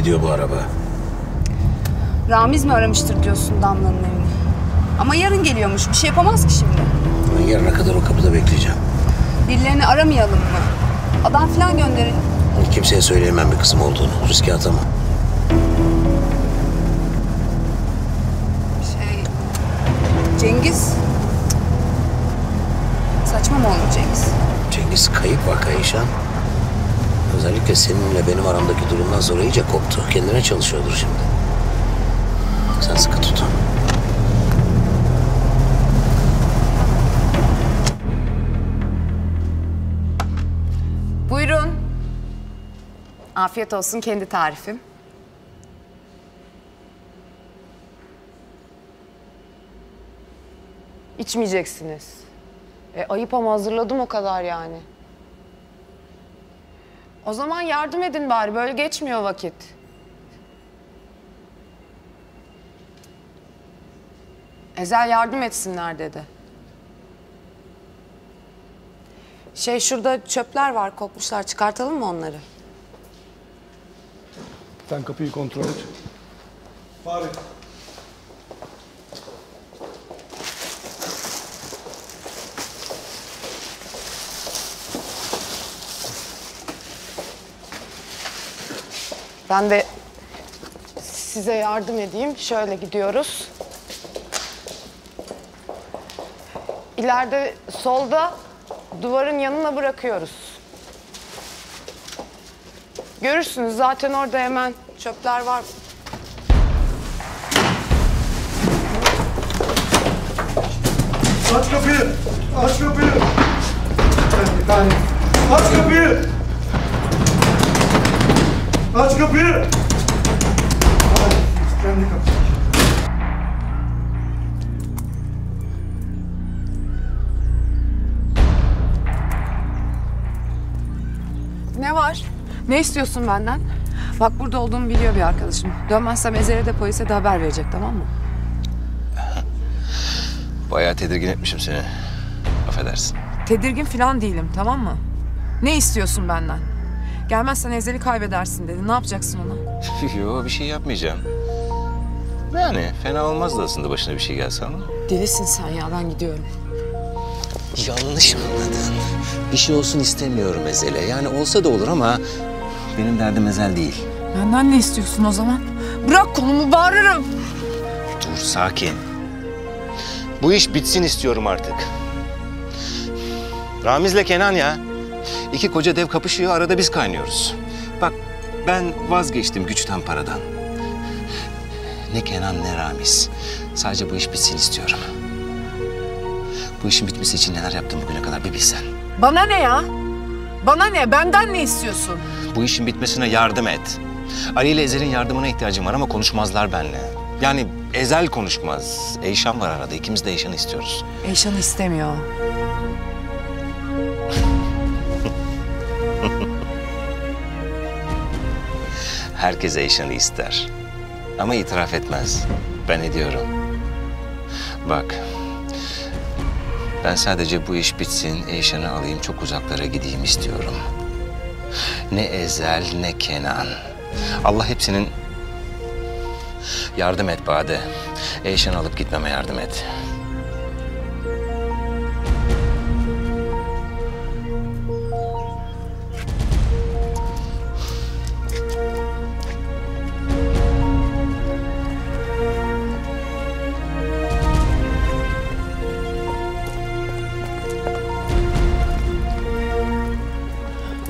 gidiyor bu araba? Ramiz mi aramıştır diyorsun Damla'nın evini? Ama yarın geliyormuş. Bir şey yapamaz ki şimdi. Ben yarına kadar o kapıda bekleyeceğim. Birilerini aramayalım mı? Adam falan gönderelim. Kimseye söyleyemem bir kızım olduğunu. Riske atamam. Cengiz. Saçma mı olur Cengiz? Cengiz kayıp vaka Eyşan. Özellikle seninle benim aramdaki durumdan sonra iyice koptu. Kendine çalışıyordur şimdi. Sen sıkı tut. Buyurun. Afiyet olsun, kendi tarifim. İçmeyeceksiniz. Ayıp ama hazırladım o kadar yani. O zaman yardım edin bari, böyle geçmiyor vakit. Ezel yardım etsinler dedi. Şurada çöpler var, kokmuşlar. Çıkartalım mı onları? Sen kapıyı kontrol et. Bari. Ben de size yardım edeyim. Şöyle gidiyoruz. İleride solda duvarın yanına bırakıyoruz. Görürsünüz zaten orada hemen çöpler var. Aç kapıyı! Aç kapıyı! Aç kapıyı! Aç kapıyı! Kendi kapıyı. Ne var? Ne istiyorsun benden? Bak burada olduğumu biliyor bir arkadaşım. Dönmezsem Ezel'e de polise de haber verecek, tamam mı? Bayağı tedirgin etmişim seni. Affedersin. Tedirgin falan değilim, tamam mı? Ne istiyorsun benden? Gelmezsen Ezel'i kaybedersin dedi. Ne yapacaksın ona? Yo, bir şey yapmayacağım. Yani fena olmazdı aslında başına bir şey gelse ama. Delisin sen ya, ben gidiyorum. Yanlış anladın. Bir şey olsun istemiyorum Ezel'e. Yani olsa da olur ama benim derdim Ezel değil. Benden ne istiyorsun o zaman? Bırak kolumu, bağırırım. Dur, sakin. Bu iş bitsin istiyorum artık. Ramiz'le Kenan ya. İki koca dev kapışıyor, arada biz kaynıyoruz. Bak, ben vazgeçtim güçten, paradan. Ne Kenan, ne Ramiz. Sadece bu iş bitsin istiyorum. Bu işin bitmesi için neler yaptım bugüne kadar bir bilsen. Bana ne ya? Bana ne? Benden ne istiyorsun? Bu işin bitmesine yardım et. Ali ile Ezel'in yardımına ihtiyacım var ama konuşmazlar benimle. Yani Ezel konuşmaz. Eyşan var arada. İkimiz de Eyşan'ı istiyoruz. Eyşan'ı istemiyor. Herkes Eyşan'ı ister. Ama itiraf etmez. Ben ediyorum. Bak. Ben sadece bu iş bitsin, Eyşan'ı alayım, çok uzaklara gideyim istiyorum. Ne Ezel, ne Kenan. Allah hepsinin... Yardım et Bade. Eyşan'ı alıp gitmeme yardım et.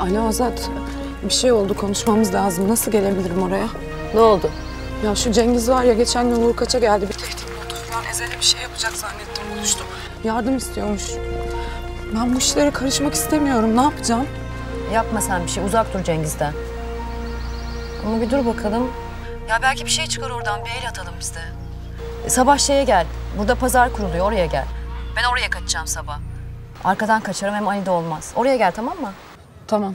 Alo Azat, bir şey oldu, konuşmamız lazım. Nasıl gelebilirim oraya? Ne oldu? Ya şu Cengiz var ya, geçen gün Uğur kaça geldi. Bir tehdit oldu falan, Ezel'e bir şey yapacak zannettim, buluştum. Yardım istiyormuş. Ben bu işlere karışmak istemiyorum, ne yapacağım? Yapma sen bir şey, uzak dur Cengiz'den. Ama bir dur bakalım. Ya belki bir şey çıkar oradan, bir el atalım biz de. Sabah şeye gel, burada pazar kuruluyor, oraya gel. Ben oraya kaçacağım sabah. Arkadan kaçarım, hem Ali de olmaz. Oraya gel, tamam mı? Tamam.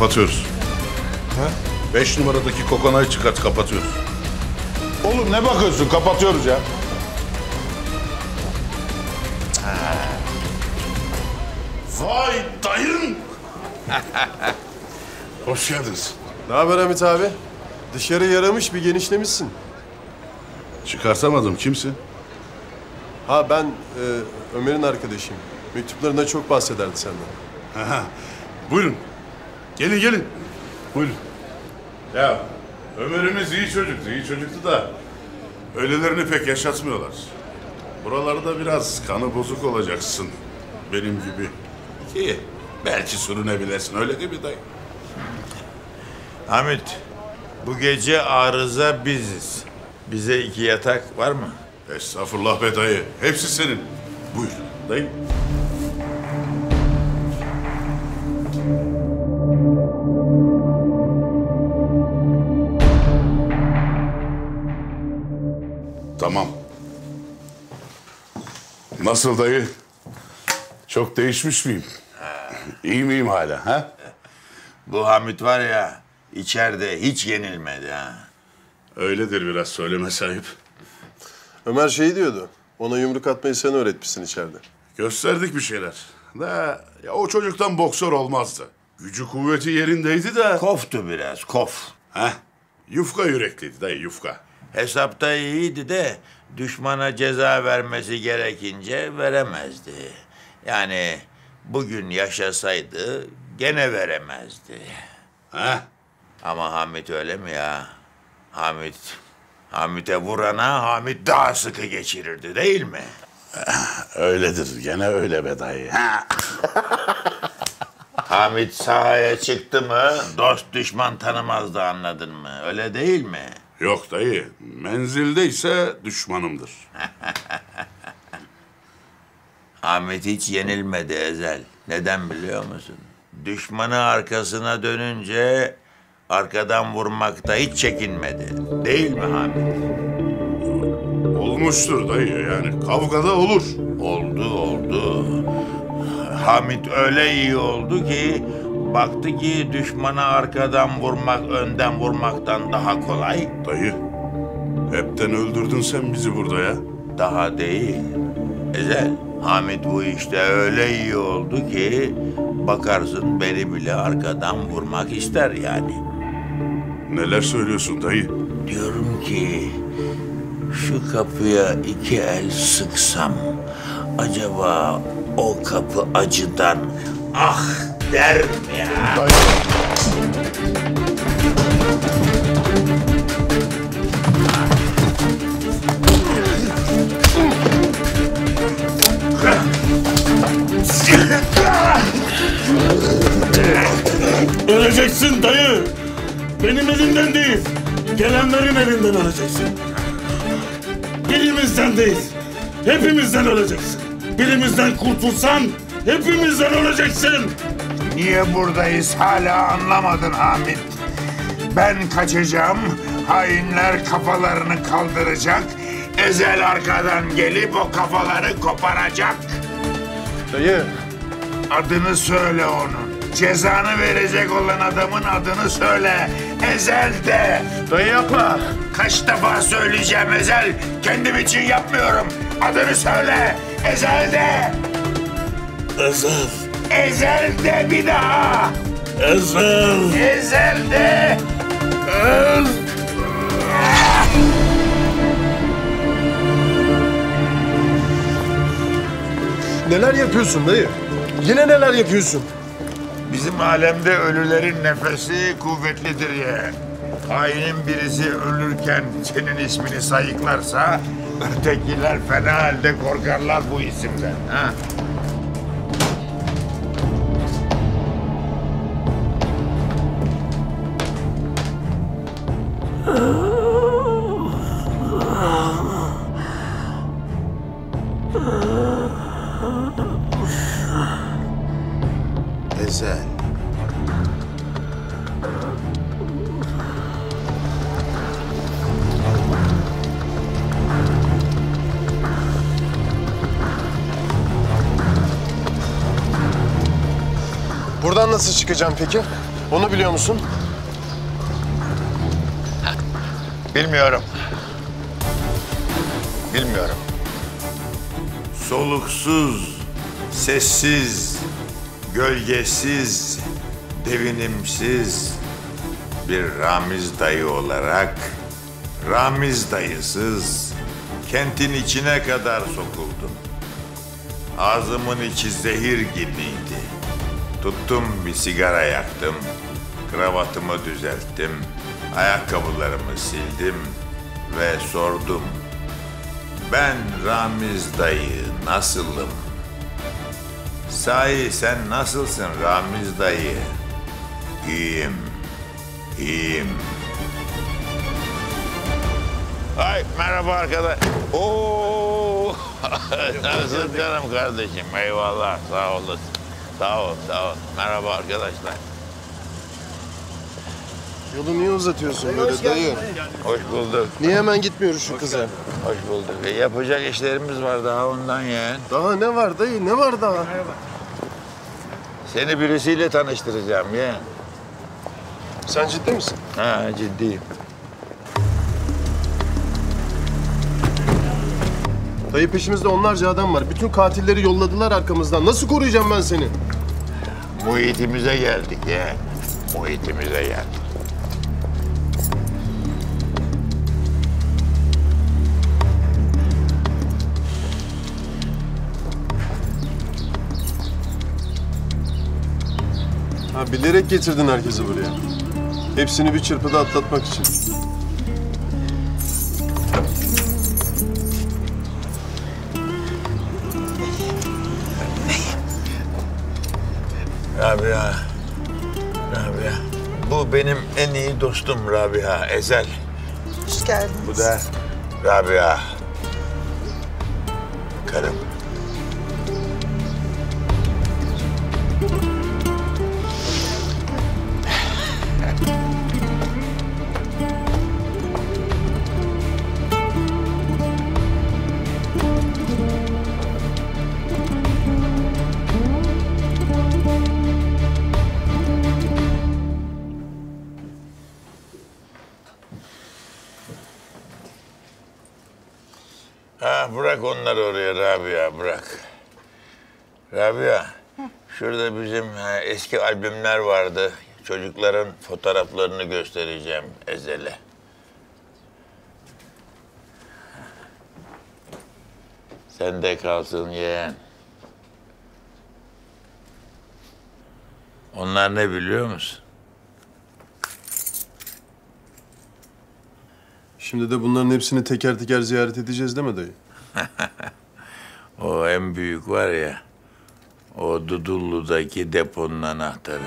kapatıyoruz. Ha? 5 numaradaki kokonayı çıkart, kapatıyoruz. Oğlum ne bakıyorsun? Kapatıyoruz ya. Vay dayım! Hoş geldiniz. Ne haber Hamit abi? Dışarı yaramış bir genişlemişsin. Çıkartamadım. Kimsin? Ha ben Ömer'in arkadaşıyım. Mektuplarında çok bahsederdi senden. Aha. Buyurun. Gelin gelin. Buyurun. Ya Ömer'imiz iyi çocuktu, iyi çocuktu da öylelerini pek yaşatmıyorlar. Buralarda biraz kanı bozuk olacaksın. Benim gibi. Ki belki sürünebilirsin. Öyle değil mi dayı? Hamit, bu gece arıza biziz. Bize 2 yatak var mı? Estağfurullah be dayı. Hepsi senin. Buyur dayı. Tamam. Nasıl dayı? Çok değişmiş miyim? İyi miyim hala ha? Bu Hamit var ya, içeride hiç yenilmedi ha. Öyledir biraz, söyleme sahip. Ömer şey diyordu, ona yumruk atmayı sen öğretmişsin içeride. Gösterdik bir şeyler. Da, ya o çocuktan boksör olmazdı. Gücü kuvveti yerindeydi de... Koftu biraz, kof. Heh, yufka yürekliydi dayı, yufka. Hesapta iyiydi de düşmana ceza vermesi gerekince veremezdi. Yani bugün yaşasaydı gene veremezdi. Ha? Ama Hamit öyle mi ya? Hamit'e vurana Hamit daha sıkı geçirirdi değil mi? Öyledir, gene öyle be dayı. Hamit sahaya çıktı mı dost düşman tanımazdı, anladın mı? Öyle değil mi? Yok dayı, menzildeyse düşmanımdır. Hamit hiç yenilmedi Ezel. Neden biliyor musun? Düşmanı arkasına dönünce arkadan vurmakta hiç çekinmedi. Değil mi Hamit? Olmuştur dayı, yani kavgada olur. Oldu. Hamit öyle iyi oldu ki baktı ki düşmana arkadan vurmak önden vurmaktan daha kolay. Dayı, hepten öldürdün sen bizi burada ya. Daha değil Ezel. Hamit bu işte öyle iyi oldu ki bakarsın beni bile arkadan vurmak ister yani. Neler söylüyorsun dayı? Diyorum ki şu kapıya 2 el sıksam acaba o kapı acıdan ah der mi ya? Dayı. Öleceksin dayı. Benim elimden değil, gelenlerin elinden öleceksin. Birimizden değil, hepimizden öleceksin. Birimizden kurtulsan, hepimizden öleceksin. Niye buradayız hala anlamadın Hamit. Ben kaçacağım, hainler kafalarını kaldıracak. Ezel arkadan gelip o kafaları koparacak. Dayı. Adını söyle onun. Cezanı verecek olan adamın adını söyle. Ezel de. Dayı yapma. Kaç defa söyleyeceğim Ezel. Kendim için yapmıyorum. Adını söyle. Ezel de. Ezel. Ezel de bir daha. Ezel. Ezel de. Ezel. Neler yapıyorsun dayı? Yine neler yapıyorsun? Bizim alemde ölülerin nefesi kuvvetlidir ya. Hainin birisi ölürken senin ismini sayıklarsa ötekiler fena halde korkarlar bu isimden. Ha? Buradan nasıl çıkacağım peki? Onu biliyor musun? Bilmiyorum. Bilmiyorum. Soluksuz, sessiz, gölgesiz, devinimsiz bir Ramiz dayı olarak, Ramiz dayısız, kentin içine kadar sokuldum. Ağzımın içi zehir gibiydi. Tuttum bir sigara yaktım, kravatımı düzelttim, ayakkabılarımı sildim ve sordum. Ben Ramiz dayı nasılım? Sahi sen nasılsın Ramiz dayı? İyiyim, iyiyim. Ay merhaba arkadaş. Oo! Nasılsın canım kardeşim? Eyvallah, sağ olasın. Sağ ol, sağ ol. Merhaba arkadaşlar. Yolu niye uzatıyorsun böyle dayı? Hoş bulduk. Niye hemen gitmiyoruz şu kıza? Hoş bulduk. Yapacak işlerimiz var daha ondan ya. Daha ne var dayı? Ne var daha? Seni birisiyle tanıştıracağım ya. Sen ciddi misin? Ha, ciddiyim. Dayı peşimizde onlarca adam var. Bütün katilleri yolladılar arkamızdan. Nasıl koruyacağım ben seni? Muhitimize geldik ya. Muhitimize geldik. Ha, bilerek getirdin herkesi buraya. Hepsini bir çırpıda atlatmak için. Rabia, Rabia. Bu benim en iyi dostum Rabia, Ezel. Hoş geldiniz. Bu da Rabia, karım. Bırak onları oraya Rabia, bırak. Rabia, şurada bizim eski albümler vardı. Çocukların fotoğraflarını göstereceğim Ezel'e. Sen de kalsın yeğen. Onlar ne biliyor musun? Şimdi de bunların hepsini teker teker ziyaret edeceğiz değil mi dayı? O en büyük var ya, o Dudullu'daki deponun anahtarı.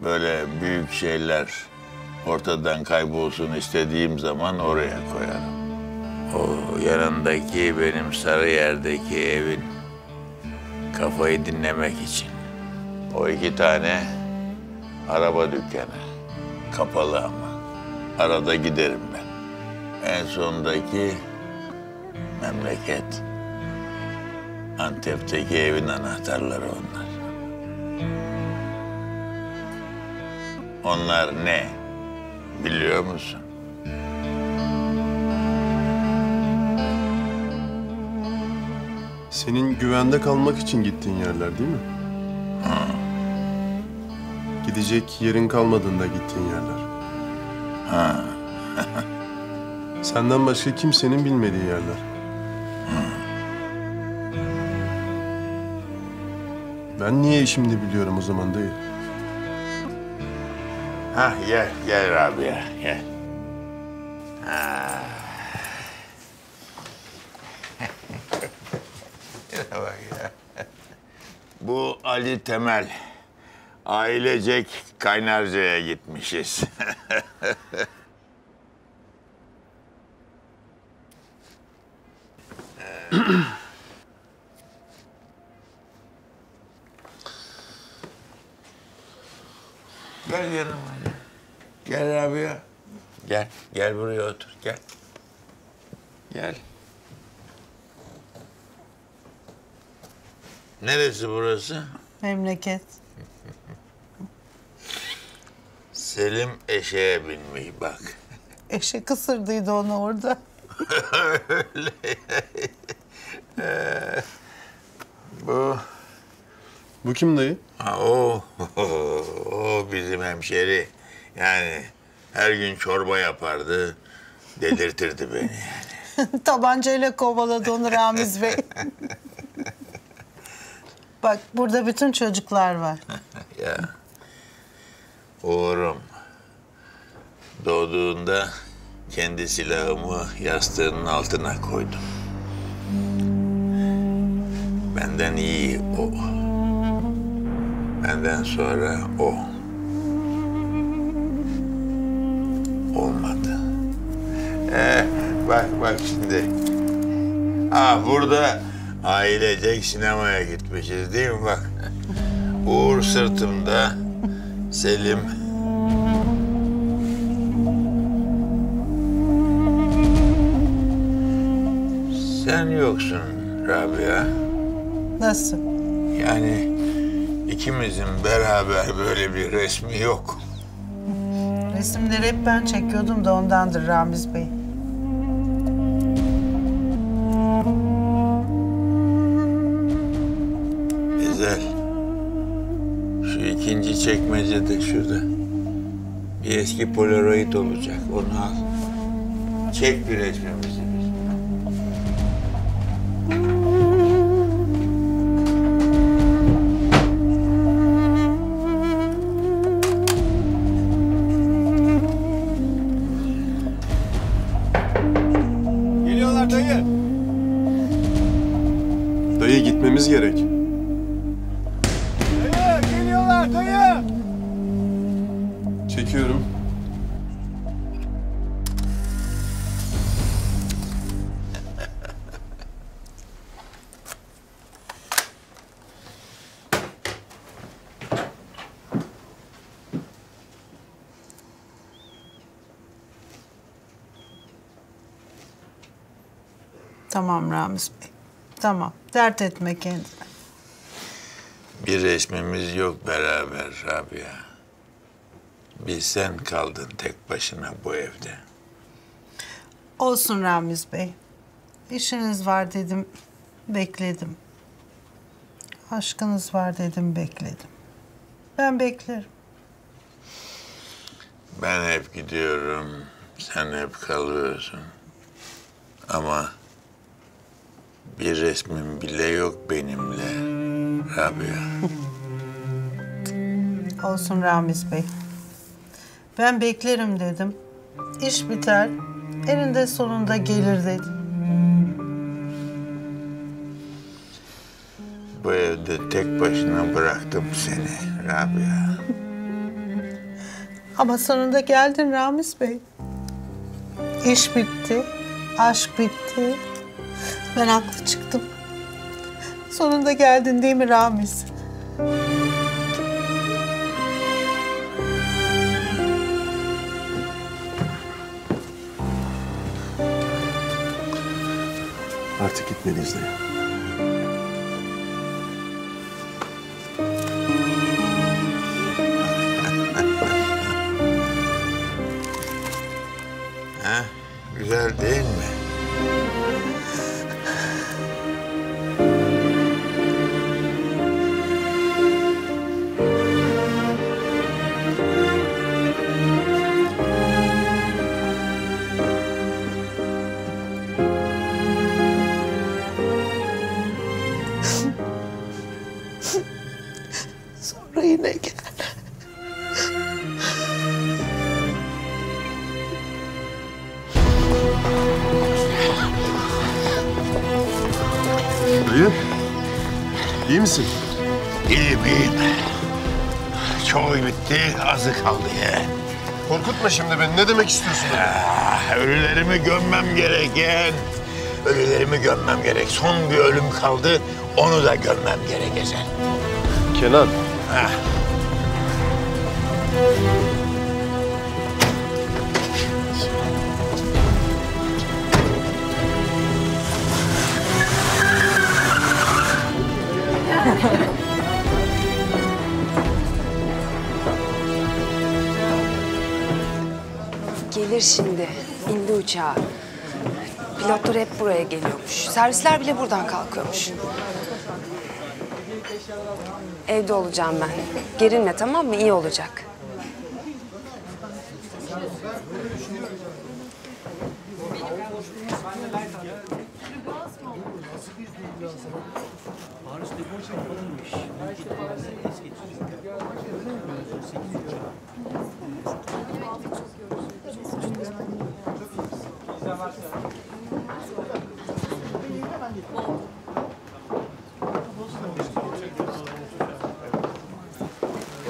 Böyle büyük şeyler ortadan kaybolsun istediğim zaman oraya koyarım. O yanındaki benim Sarıyer'deki evin, kafayı dinlemek için. O iki tane araba dükkanı, kapalı ama. Arada giderim ben. En sondaki memleket. Antep'teki evin anahtarları onlar. Onlar ne? Biliyor musun? Senin güvende kalmak için gittiğin yerler değil mi? Ha. Gidecek yerin kalmadığında gittiğin yerler. Ha. Senden başka kimsenin bilmediği yerler. Ben niye şimdi biliyorum o zaman dayı? Ha gel, gel abi ya, gel. Bak ya. Bu Ali Temel. Ailecek Kaynarca'ya gitmişiz. Gel yanıma. Gel abi ya. Gel, gel buraya otur. Gel. Gel. Neresi burası? Memleket. Selim eşeğe binmiş bak. Eşek kısırdıydı onu orada. Öyle. Bu kim dayı? Ha, o bizim hemşeri. Yani her gün çorba yapardı, delirtirdi beni yani. Tabancayla kovaladı onu Ramiz Bey. Bak burada bütün çocuklar var. Ya. Uğurum doğduğunda kendi silahımı yastığının altına koydum. Benden iyi o. Benden sonra o. Olmadı. Bak şimdi. Burada ailecek sinemaya gitmişiz değil mi bak. Uğur sırtımda, Selim. Sen yoksun Rabia. Nasıl? Yani ikimizin beraber böyle bir resmi yok. Resimleri hep ben çekiyordum da ondandır Ramiz Bey. Ezel, şu ikinci çekmece de şurada. Bir eski Polaroid olacak, onu al. Çek bir resmimizi. Gerek. Dayı, geliyorlar dayı. Çekiyorum. Tamam Ramiz Bey. Tamam. Dert etme kendine. Bir resmimiz yok beraber Rabia. Bir sen kaldın tek başına bu evde. Olsun Ramiz Bey. İşiniz var dedim, bekledim. Aşkınız var dedim, bekledim. Ben beklerim. Ben hep gidiyorum, sen hep kalıyorsun. Ama... bir resmin bile yok benimle Rabia. Olsun Ramiz Bey. Ben beklerim dedim. İş biter, eninde sonunda gelir dedim. Bu evde tek başına bıraktım seni Rabia. Ama sonunda geldin Ramiz Bey. İş bitti, aşk bitti. Ben haklı çıktım. Sonunda geldin değil mi Ramiz? Artık gitmeliyiz dayı. Ha, güzel değil mi? Kaldı ya. Korkutma şimdi beni. Ne demek istiyorsun? Ölülerimi gömmem gerek yeğen. Ölülerimi gömmem gerek. Son bir ölüm kaldı. Onu da gömmem gerek Ezel. Kenan. Ha. şimdi. İndi uçağa. Pilotlar hep buraya geliyormuş. Servisler bile buradan kalkıyormuş. Evde olacağım ben. Gerilme, tamam mı? İyi olacak.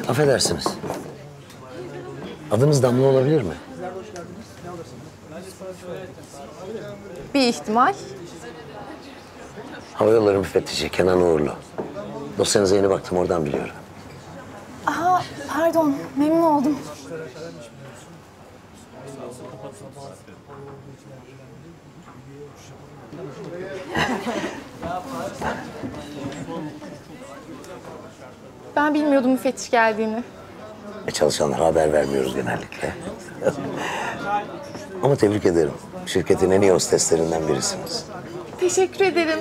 Affedersiniz. Adınız Damla olabilir mi? Bir ihtimal. Havayolları müfettişi Kenan İmirzalıoğlu. Dosyanıza yeni baktım, oradan biliyorum. Aha, pardon. Memnun oldum. Ben bilmiyordum müfettiş geldiğini. Çalışanlara haber vermiyoruz genellikle. Ama tebrik ederim. Şirketin en iyi hosteslerinden birisiniz. Teşekkür ederim.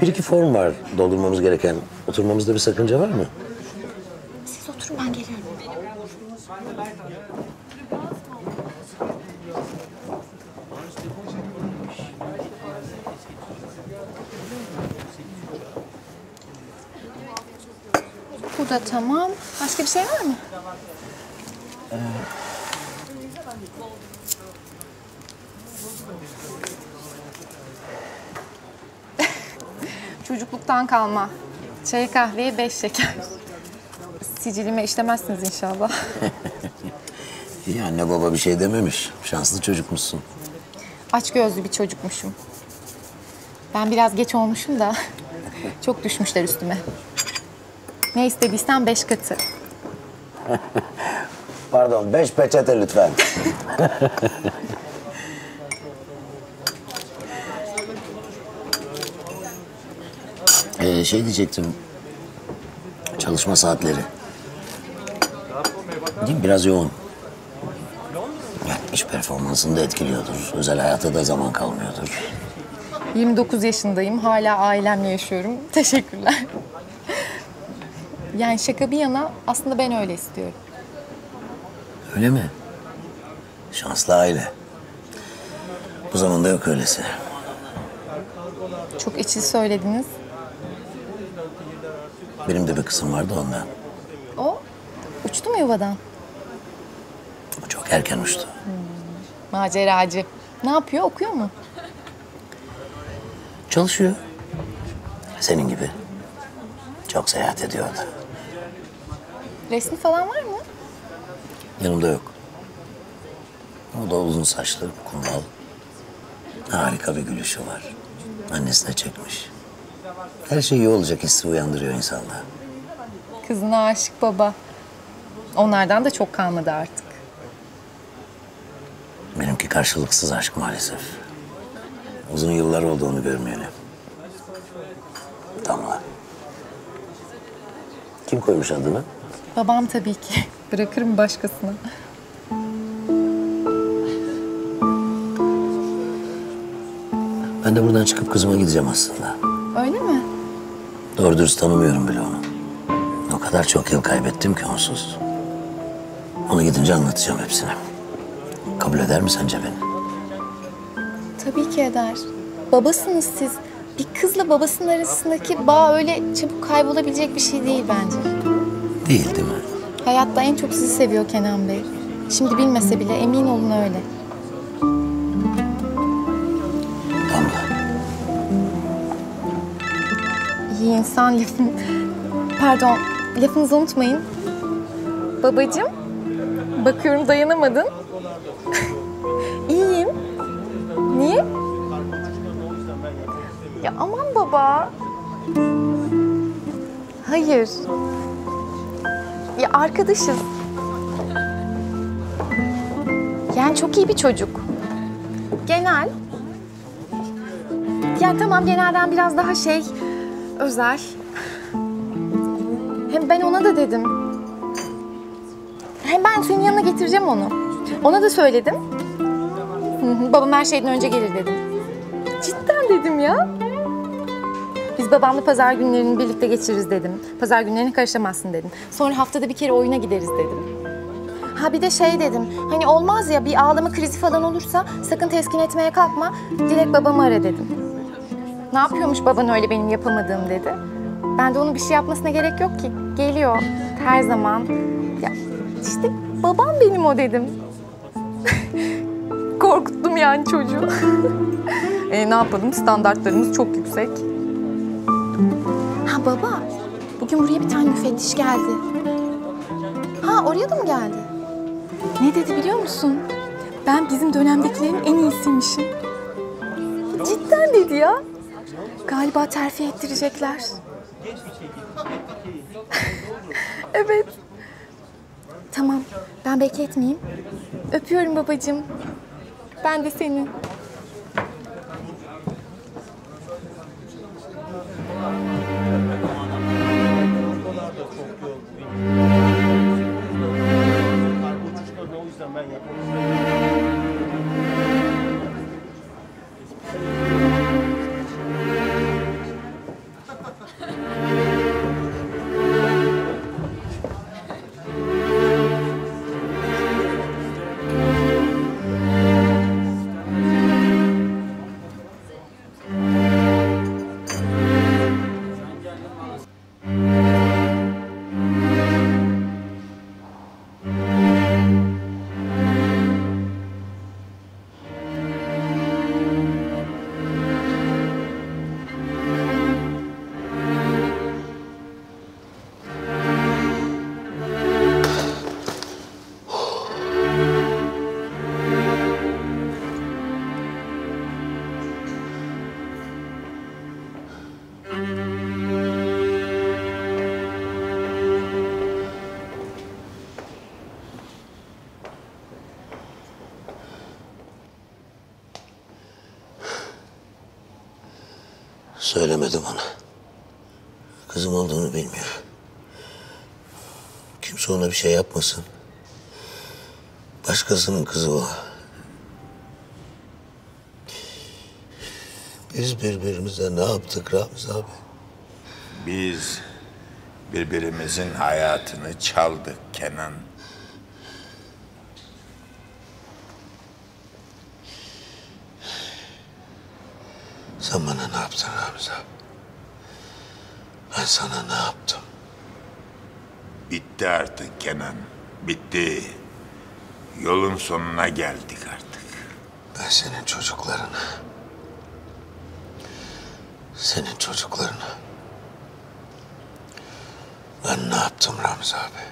Bir iki form var doldurmamız gereken. Oturmamızda bir sakınca var mı? Siz oturun, ben geliyorum. Bu da tamam. Başka bir şey var mı? Çocukluktan kalma. Çay kahveye 5 şeker. Sicilime işlemezsiniz inşallah. İyi, anne baba bir şey dememiş. Şanslı çocukmuşsun. Açgözlü bir çocukmuşum. Ben biraz geç olmuşum da çok düşmüşler üstüme. Ne istediysen 5 katı. Pardon, 5 peçete lütfen. Şey diyecektim, çalışma saatleri. Değil mi? Biraz yoğun. Yani iş performansını da etkiliyordur, özel hayata da zaman kalmıyordur. 29 yaşındayım, hala ailemle yaşıyorum. Teşekkürler. Yani şaka bir yana, aslında ben öyle istiyorum. Öyle mi? Şanslı aile. Bu zamanda yok öylesi. Çok içli söylediniz. Benim de bir kızım vardı ondan. O uçtu mu yuvadan? Çok erken uçtu. Maceracı. Ne yapıyor, okuyor mu? Çalışıyor. Senin gibi. Çok seyahat ediyordu. Resmi falan var mı? Yanımda yok. O da uzun saçlı, kumral. Harika bir gülüşü var. Annesine çekmiş. Her şey iyi olacak hissi uyandırıyor insanda. Kızına aşık baba. Onlardan da çok kalmadı artık. Benimki karşılıksız aşk maalesef. Uzun yıllar oldu onu görmeyeli. Damla. Kim koymuş adını? Babam tabii ki. Bırakır mı başkasına? Ben de buradan çıkıp kızıma gideceğim aslında. Öyle mi? Doğru dürüst tanımıyorum bile onu. O kadar çok yıl kaybettim ki onsuz. Ona gidince anlatacağım hepsini. Kabul eder mi sence beni? Tabii ki eder. Babasınız siz. Bir kızla babasının arasındaki bağ öyle çabuk kaybolabilecek bir şey değil bence. Değil, değil mi? Hayatta en çok sizi seviyor Kenan Bey. Şimdi bilmese bile emin olun öyle. İyi insan lafını... Pardon, lafınızı unutmayın. Babacığım, bakıyorum dayanamadın. İyiyim. Niye? Ya aman baba. Hayır. Ya arkadaşız. Yani çok iyi bir çocuk. Genel. Ya tamam, genelden biraz daha şey... Özel. Hem ben ona da dedim. Hem ben Hemen senin yanına getireceğim onu. Ona da söyledim. Babam her şeyden önce gelir dedim. Cidden dedim ya. Biz babamla pazar günlerini birlikte geçiririz dedim. Pazar günlerini karışamazsın dedim. Sonra haftada bir kere oyuna gideriz dedim. Ha bir de şey dedim, hani olmaz ya bir ağlama krizi falan olursa sakın teskin etmeye kalkma, direkt babamı ara dedim. Ne yapıyormuş baban öyle benim yapamadığım dedi. Ben de onun bir şey yapmasına gerek yok ki, geliyor her zaman. Ya işte babam benim o dedim. Korkuttum yani çocuğu. Ne yapalım, standartlarımız çok yüksek. Ha baba, bugün buraya bir tane müfettiş geldi. Ha oraya da mı geldi? Ne dedi biliyor musun? Ben bizim dönemdekilerin en iyisiymişim. Cidden dedi ya. Galiba terfi ettirecekler. Evet. Tamam, ben bekletmeyeyim. Öpüyorum babacığım. Ben de seni. Söylemedi bana. Kızım olduğunu bilmiyor. Kimse ona bir şey yapmasın. Başkasının kızı o. Biz birbirimize ne yaptık Ramiz abi? Biz birbirimizin hayatını çaldık Kenan. Sen bana ne yaptın Ramiz abi? Ben sana ne yaptım? Bitti artık Kenan, bitti. Yolun sonuna geldik artık. Ben senin çocuklarına... Ben ne yaptım Ramiz abi?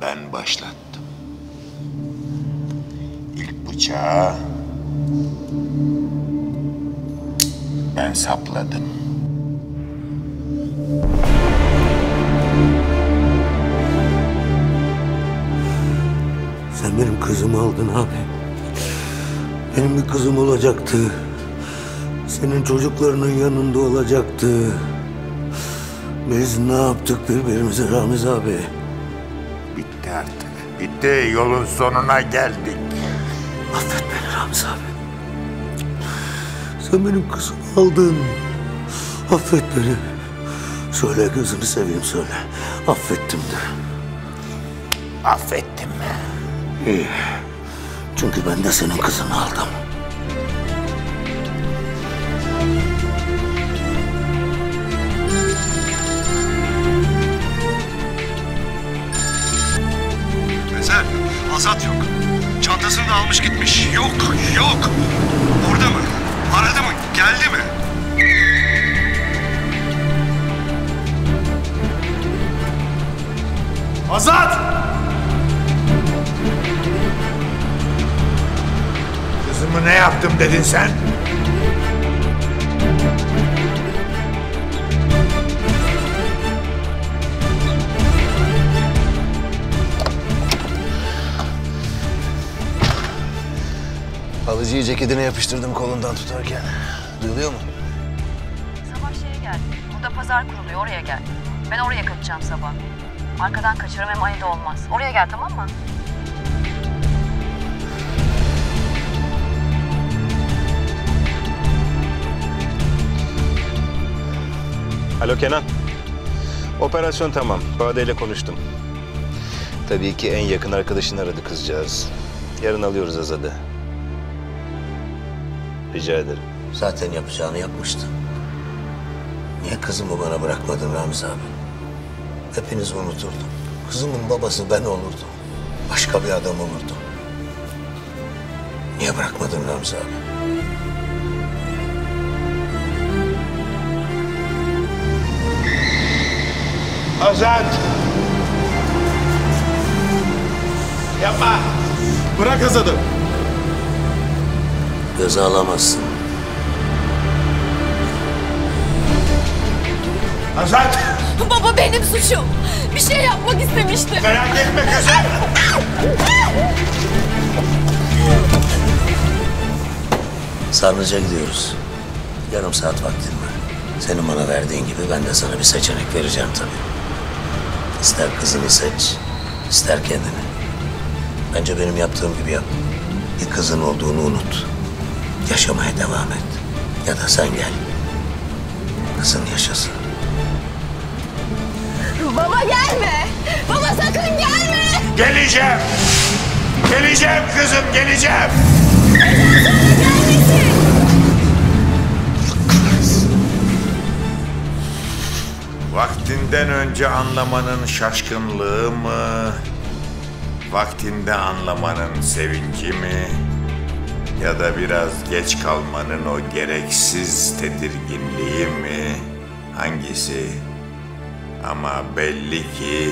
Ben başlattım. İlk bıçağı ben sapladım. Sen benim kızımı aldın abi. Benim bir kızım olacaktı. Senin çocuklarının yanında olacaktı. Biz ne yaptık birbirimize Ramiz abi? Bitti artık. Bitti. Yolun sonuna geldik. Affet beni Ramiz abi. Sen benim kızımı aldın. Affet beni. Söyle gözünü seveyim söyle. Affettim de. Affettim mi? İyi. Çünkü ben de senin kızını aldım. Ezel, Azat yok. Çantasını da almış gitmiş. Yok. Burada mı? Aradı mı? Geldi mi? Azat! Kızımı ne yaptım dedin sen? Alıcıyı ceketine yapıştırdım kolundan tutarken. Duyuluyor mu? Sabah şeye gel. Burada pazar kuruluyor, oraya gel. Ben oraya kaçacağım sabah. Arkadan kaçırım hem ayı da olmaz. Oraya gel, tamam mı? Alo Kenan. Operasyon tamam. Bade ile konuştum. Tabii ki en yakın arkadaşını aradı kızcağız. Yarın alıyoruz Azat'ı. Rica ederim. Zaten yapacağını yapmıştı. Niye kızımı bana bırakmadın Ramiz abi? Hepinizi unuturdum. Kızımın babası ben olurdum. Başka bir adam olurdum. Niye bırakmadın Ramiz abi? Azat! Yapma! Bırak Azat'ı! Göze alamazsın. Azat! Baba benim suçum. Bir şey yapmak istemiştim. Merak etme kızım. Sarnıca gidiyoruz. Yarım saat vaktin var. Senin bana verdiğin gibi ben de sana bir seçenek vereceğim tabii. İster kızını seç, ister kendini. Bence benim yaptığım gibi yap. Bir kızın olduğunu unut. Yaşamaya devam et. Ya da sen gel. Kızın yaşasın. Baba gelme! Baba sakın gelme! Geleceğim! Geleceğim kızım, geleceğim! Vaktinden önce anlamanın şaşkınlığı mı? Vaktinde anlamanın sevinci mi? Ya da biraz geç kalmanın o gereksiz tedirginliği mi? Hangisi? Ama belli ki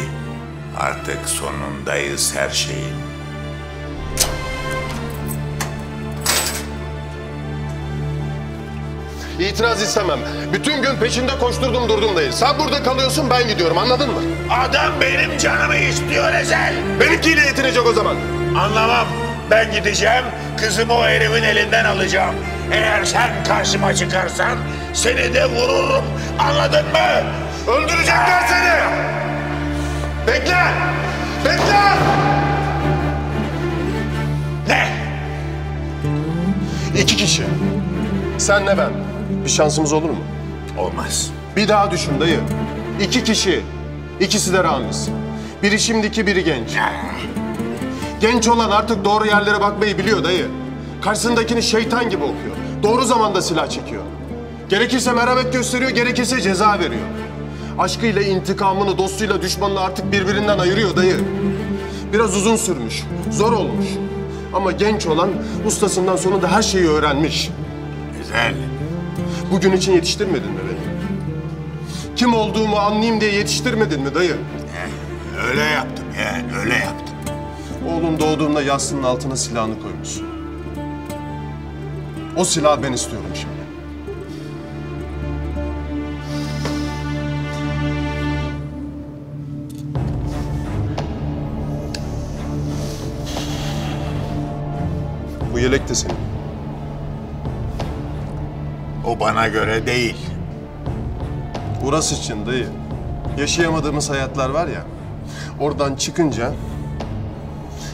artık sonundayız her şeyin. İtiraz istemem. Bütün gün peşinde koşturdum durdum değil. Sen burada kalıyorsun, ben gidiyorum, anladın mı? Adam benim canımı istiyor Ezel. Benimkiyle yetinecek o zaman. Anlamam. Ben gideceğim, kızımı o herifin elinden alacağım. Eğer sen karşıma çıkarsan seni de vururum, anladın mı? Öldürecekler seni. Bekle. Bekle. Ne? 2 kişi. Senle ben. Bir şansımız olur mu? Olmaz. Bir daha düşün dayı. 2 kişi. İkisi de Ramiz. Biri şimdiki, biri genç. Genç olan artık doğru yerlere bakmayı biliyor dayı. Karşısındakini şeytan gibi okuyor. Doğru zamanda silah çekiyor. Gerekirse merhamet gösteriyor, gerekirse ceza veriyor. Aşkıyla intikamını, dostuyla düşmanını artık birbirinden ayırıyor dayı. Biraz uzun sürmüş, zor olmuş. Ama genç olan ustasından sonunda her şeyi öğrenmiş. Güzel. Bugün için yetiştirmedin mi beni? Kim olduğumu anlayayım diye yetiştirmedin mi dayı? Öyle yaptım yani, öyle yaptım. Oğlum doğduğunda yastığının altına silahını koymuş. O silahı ben istiyorum şimdi. Bu yelek de senin. O bana göre değil. Burası için dayı. Yaşayamadığımız hayatlar var ya, oradan çıkınca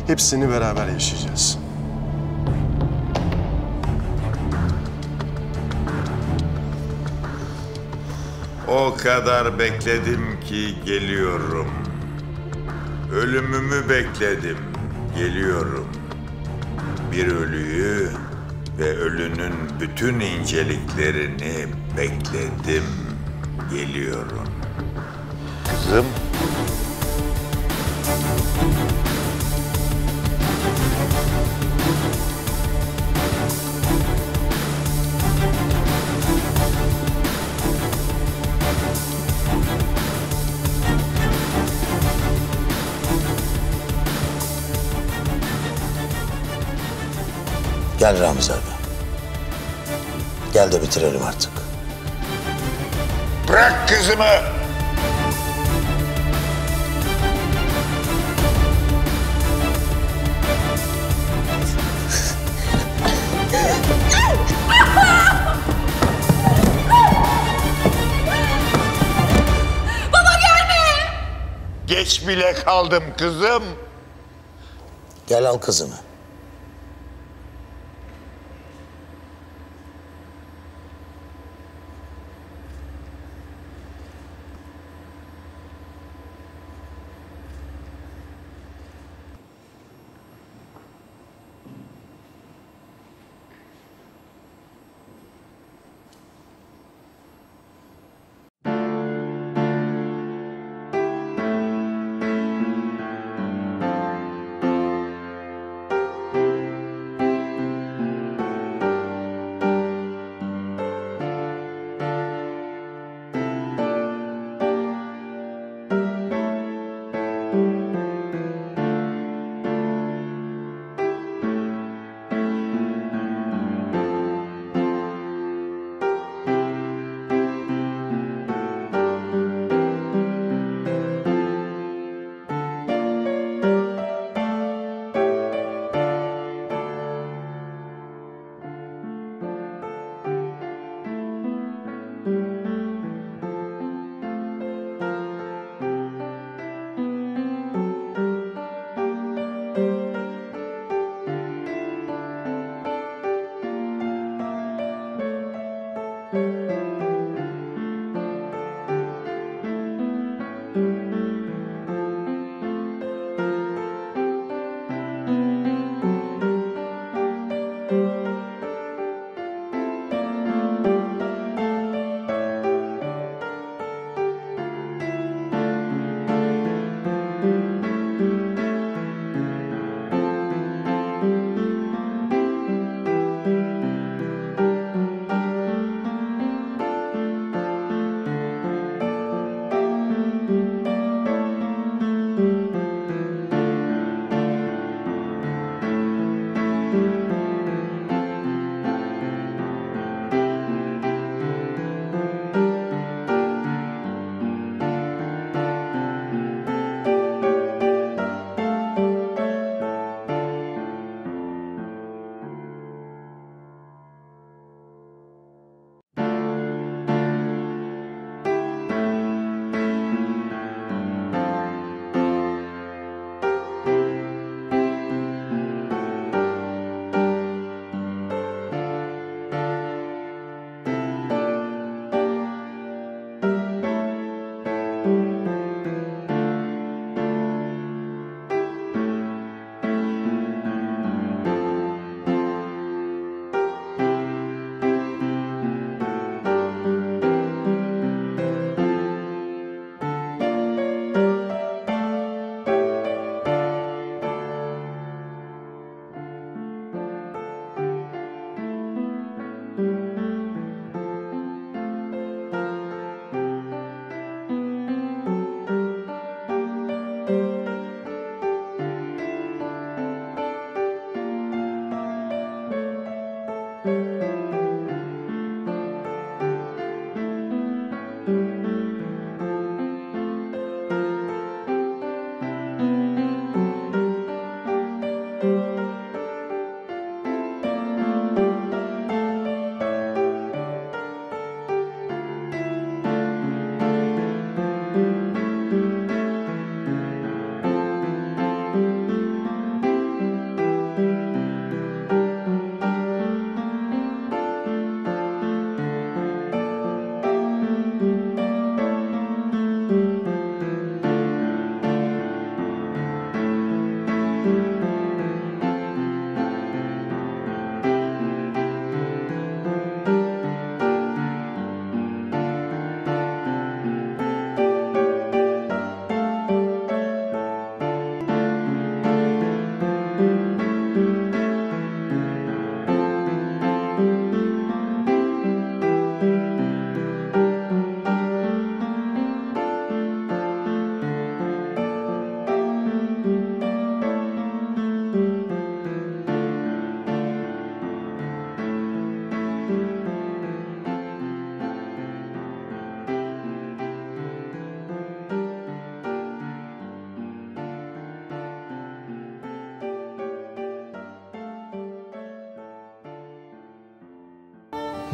hepsini beraber yaşayacağız. O kadar bekledim ki geliyorum. Ölümümü bekledim, geliyorum. Bir ölüyü ve ölünün bütün inceliklerini bekledim, geliyorum. Kızım. Gel Ramiz abi. Gel de bitirelim artık. Bırak kızımı! Baba gelme! Geç geç bile kaldım kızım. Gel al kızını.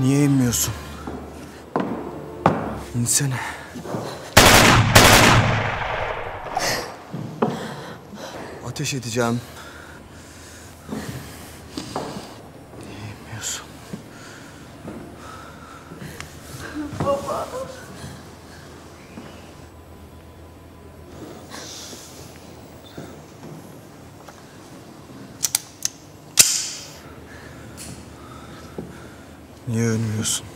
Niye inmiyorsun? İnsene. ateş edeceğim. Yemiyorsun. Baba. Niye ölmüyorsun?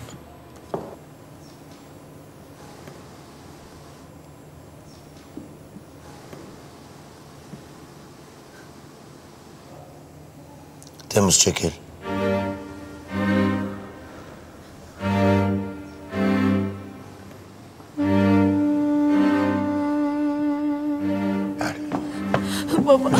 Temmuz çekil. Baba. Baba.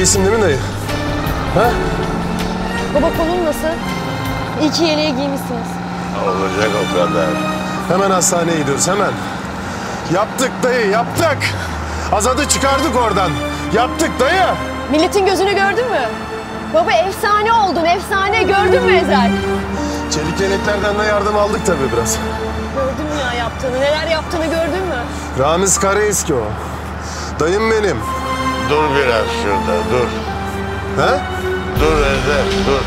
İyisin değil mi dayı? Ha? Baba kolun nasıl? İyi ki yeleği giymişsiniz. Olacak o kadar. Hemen hastaneye gidiyoruz, hemen. Yaptık dayı, yaptık. Azat'ı çıkardık oradan. Yaptık dayı. Milletin gözünü gördün mü? Baba efsane oldun, efsane. Gördün mü Ezel? Çelik yeleklerden de yardım aldık tabii biraz. Gördün mü ya yaptığını, neler yaptığını gördün mü? Ramiz Karaeski o. Dayım benim. Dur biraz şurada, dur. Ha? Dur Ezel, dur.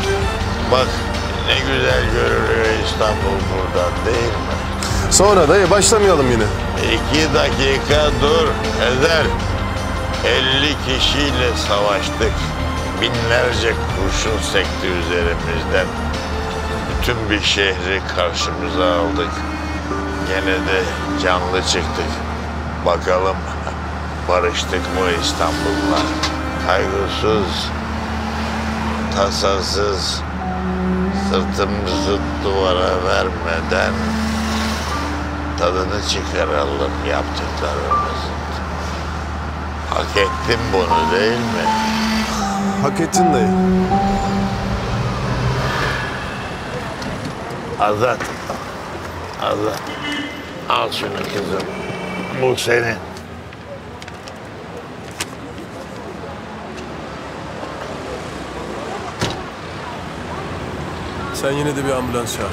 Bak ne güzel görünüyor İstanbul buradan, değil mi? Sonra dayı başlamayalım yine. 2 dakika dur Ezel. 50 kişiyle savaştık. Binlerce kurşun sekti üzerimizden. Bütün bir şehri karşımıza aldık. Gene de canlı çıktık. Bakalım. Barıştık mı İstanbul'la? Kaygısız, tasasız, sırtımızı duvara vermeden tadını çıkaralım yaptıklarımızın. Hak ettin bunu değil mi? Hak ettin dayı. Azat, Azat, al şunu kızım. Bu senin. Sen yine de bir ambulans çağır.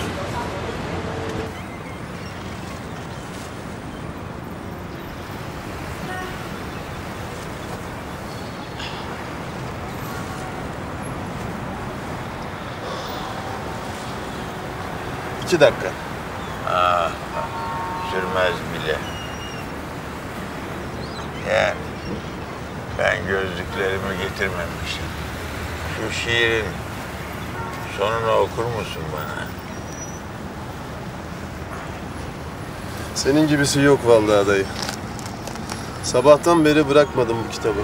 İki dakika. Aa, sürmez bile. Yani ben gözlüklerimi getirmemişim. Şu şiirin sonunu okur musun bana? Senin gibisi yok vallahi dayı. Sabahtan beri bırakmadım bu kitabı.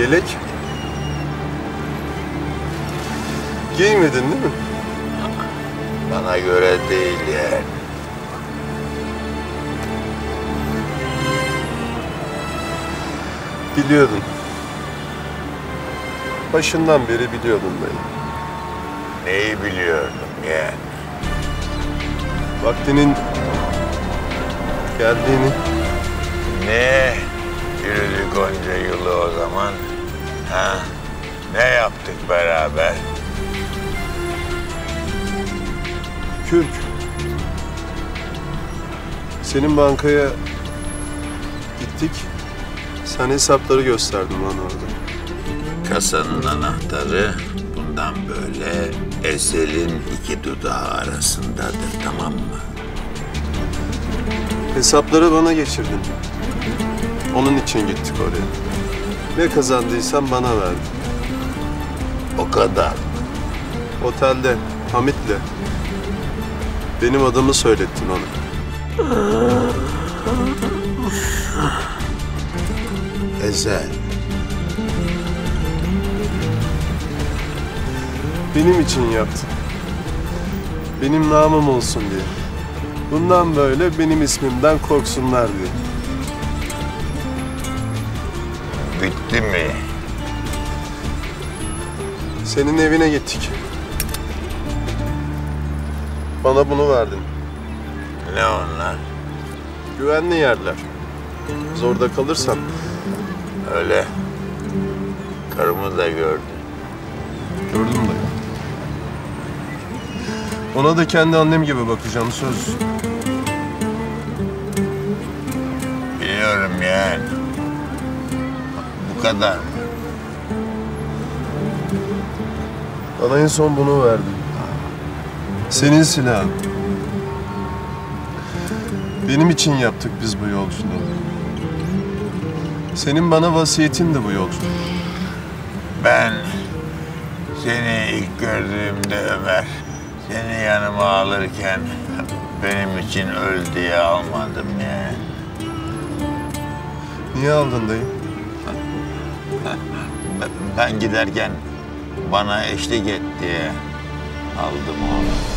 Yelek. Giymedin değil mi? Bana göre değil yani. Biliyordun. Başından beri biliyordun beni. Neyi biliyordum yani? Vaktinin geldiğini. Ne? Yürüdük onca yılı o zaman. Ha, ne yaptık beraber? Kürk. Senin bankaya gittik. Sen hesapları gösterdin bana orada. Kasanın anahtarı bundan böyle Ezel'in 2 dudağı arasındadır, tamam mı? Hesapları bana geçirdin. Onun için gittik oraya. Ne kazandıysan bana verdin. O kadar. Otelde, Hamit'le. Benim adımı söylettin ona. Ezel. Benim için yaptın. Benim namım olsun diye. Bundan böyle benim ismimden korksunlar diye. Bitti mi? Senin evine gittik. Bana bunu verdin. Ne onlar? Güvenli yerler. Zorda kalırsan. Öyle. Karımı da gördüm. Gördüm dayı. Ona da kendi annem gibi bakacağım, söz. Biliyorum yani. Bu kadar mı? Bana en son bunu verdin. Senin silahın. Benim için yaptık biz bu yolculuğu. Senin bana vasiyetin de bu yolculuk. Ben seni ilk gördüğümde Ömer, seni yanıma alırken benim için öl diye almadım yani. Niye aldın dayı? Ben giderken bana eşlik et diye aldım onu.